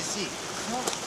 России.